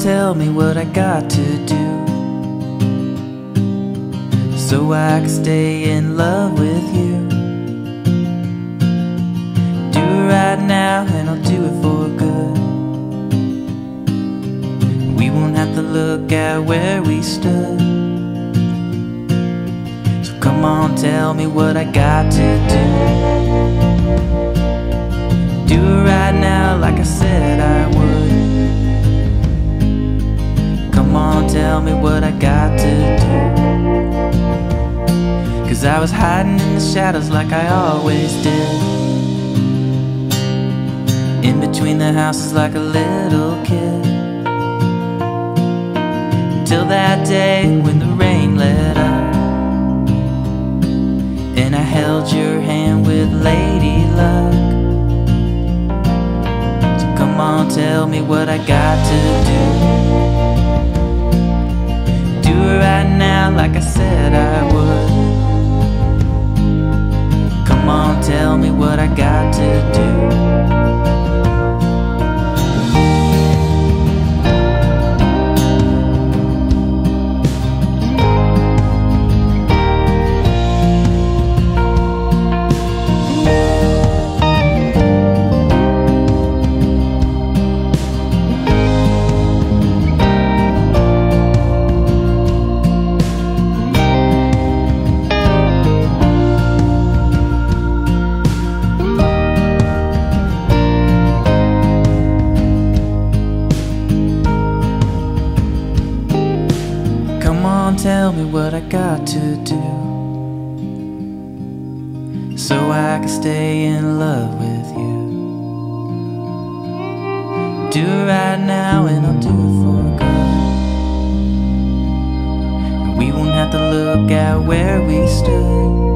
and tell me what I got to do so I can stay in love with you. Do it right now and I'll do it for good. We won't have to look at where we stood. So come on, tell me what I got to do. Do it right now like I said I would. Come on, tell me what I got to do. Cause I was hiding in the shadows like I always did, in between the houses like a little kid, till that day when the rain let up and I held your hand with lady luck. Come on, tell me what I got to do. Do it right now like I said I would. Come on, tell me what I got to do. Tell me what I got to do so I can stay in love with you. Do it right now and I'll do it for good. We won't have to look at where we stood.